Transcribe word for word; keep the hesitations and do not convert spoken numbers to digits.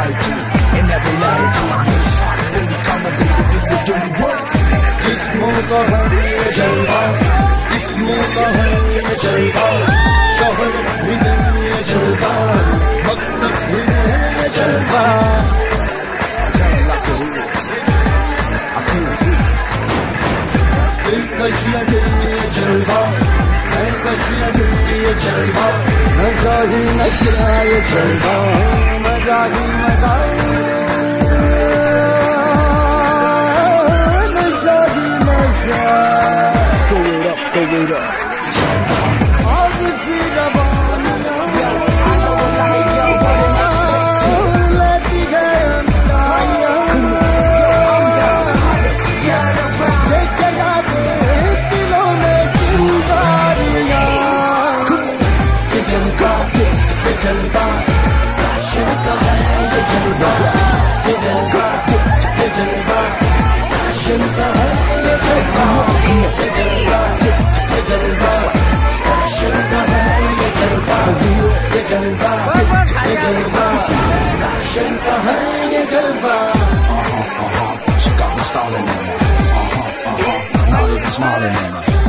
life, in every life. Till you come and think this is the work. This moon ko hariye jalwa, this moon ko hariye jalwa, shohar hariye jalwa, maqsad hariye jalwa. This kashiya hariye jalwa, this kashiya hariye jalwa, maza hi maza ye jalwa, maza hi maza. She got me stalling, now they be smiling.